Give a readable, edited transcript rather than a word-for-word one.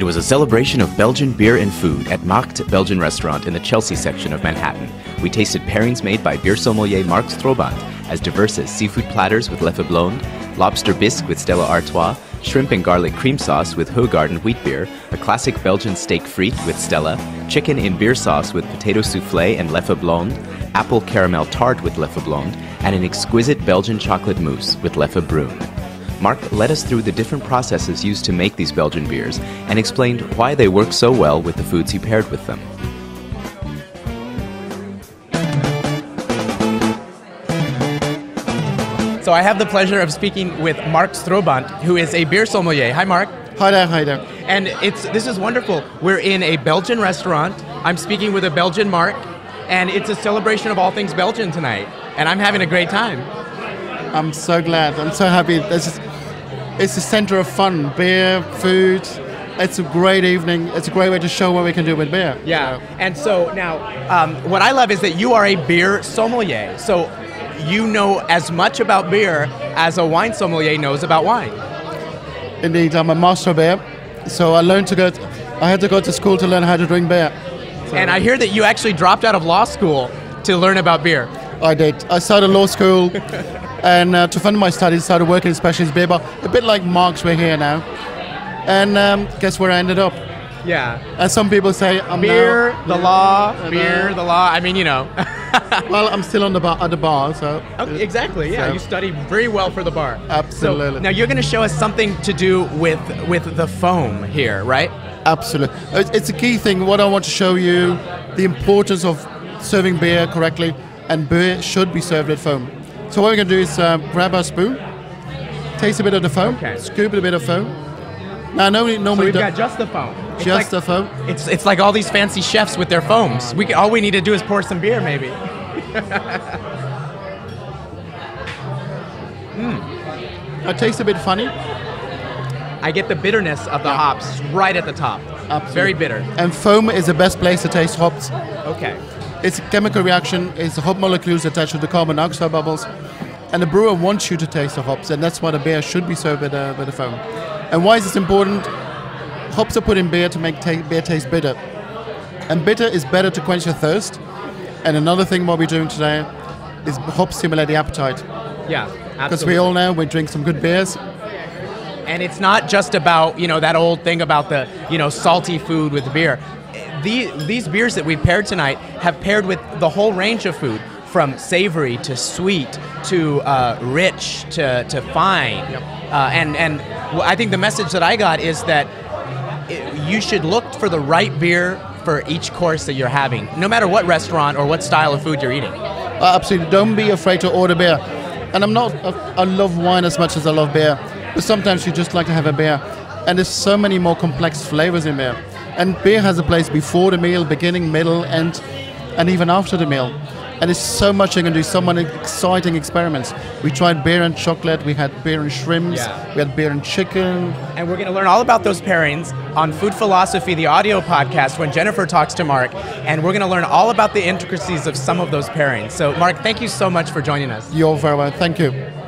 It was a celebration of Belgian beer and food at Markt Belgian Restaurant in the Chelsea section of Manhattan. We tasted pairings made by beer sommelier Marc Stroobandt, as diverse as seafood platters with Leffe Blonde, lobster bisque with Stella Artois, shrimp and garlic cream sauce with Hoegaarden wheat beer, a classic Belgian steak frite with Stella, chicken in beer sauce with potato soufflé and Leffe Blonde, apple caramel tart with Leffe Blonde, and an exquisite Belgian chocolate mousse with Leffe Brune. Marc led us through the different processes used to make these Belgian beers and explained why they work so well with the foods he paired with them. So I have the pleasure of speaking with Marc Stroobandt, who is a beer sommelier. Hi, Marc. Hi there, hi there. And this is wonderful. We're in a Belgian restaurant. I'm speaking with a Belgian Marc, and it's a celebration of all things Belgian tonight. And I'm having a great time. I'm so glad. I'm so happy. It's a center of fun. Beer, food. It's a great evening. It's a great way to show what we can do with beer. Yeah. You know? And so now, what I love is that you are a beer sommelier. So you know as much about beer as a wine sommelier knows about wine. Indeed, I'm a master of beer, so I had to go to school to learn how to drink beer. So. And I hear that you actually dropped out of law school to learn about beer. I did. I started law school, and to fund my studies, started working in specialist beer bar, a bit like Mark's. We're here now, and guess where I ended up? Yeah. As some people say, beer, the law. I mean, you know. Well, I'm still on the bar, at the bar, so... Okay, exactly, yeah. So. You study very well for the bar. Absolutely. So, now, you're going to show us something to do with the foam here, right? Absolutely. It's a key thing. What I want to show you, the importance of serving beer correctly, and beer should be served with foam. So what we're going to do is grab our spoon, taste a bit of the foam, scoop a bit of foam. Now, normally we've got just the foam. Just the foam. It's like all these fancy chefs with their foams. All we need to do is pour some beer, maybe. It tastes a bit funny. I get the bitterness of the hops right at the top. Absolutely. Very bitter. And foam is the best place to taste hops. Okay. It's a chemical reaction. It's hop molecules attached to the carbon dioxide bubbles, and the brewer wants you to taste the hops, and that's why the beer should be served with the foam. And why is this important? Hops are put in beer to make beer taste bitter. And bitter is better to quench your thirst. And another thing what we're doing today is hops stimulate the appetite. Yeah, absolutely. Because we all know we drink some good beers. And it's not just about, you know, that old thing about the, you know, salty food with beer. These beers that we've paired tonight have paired with the whole range of food, from savory to sweet to rich to fine. Yep. And I think the message that I got is that you should look for the right beer for each course that you're having, no matter what restaurant or what style of food you're eating. Absolutely. Don't be afraid to order beer. And I love wine as much as I love beer, but sometimes you just like to have a beer. And there's so many more complex flavors in beer. And beer has a place before the meal, beginning, middle, end, and even after the meal. And there's so much you can do, so many exciting experiments. We tried beer and chocolate, we had beer and shrimps, we had beer and chicken. And we're going to learn all about those pairings on Food Philosophy, the audio podcast, when Jennifer talks to Marc. And we're going to learn all about the intricacies of some of those pairings. So, Marc, thank you so much for joining us. You're very welcome. Thank you.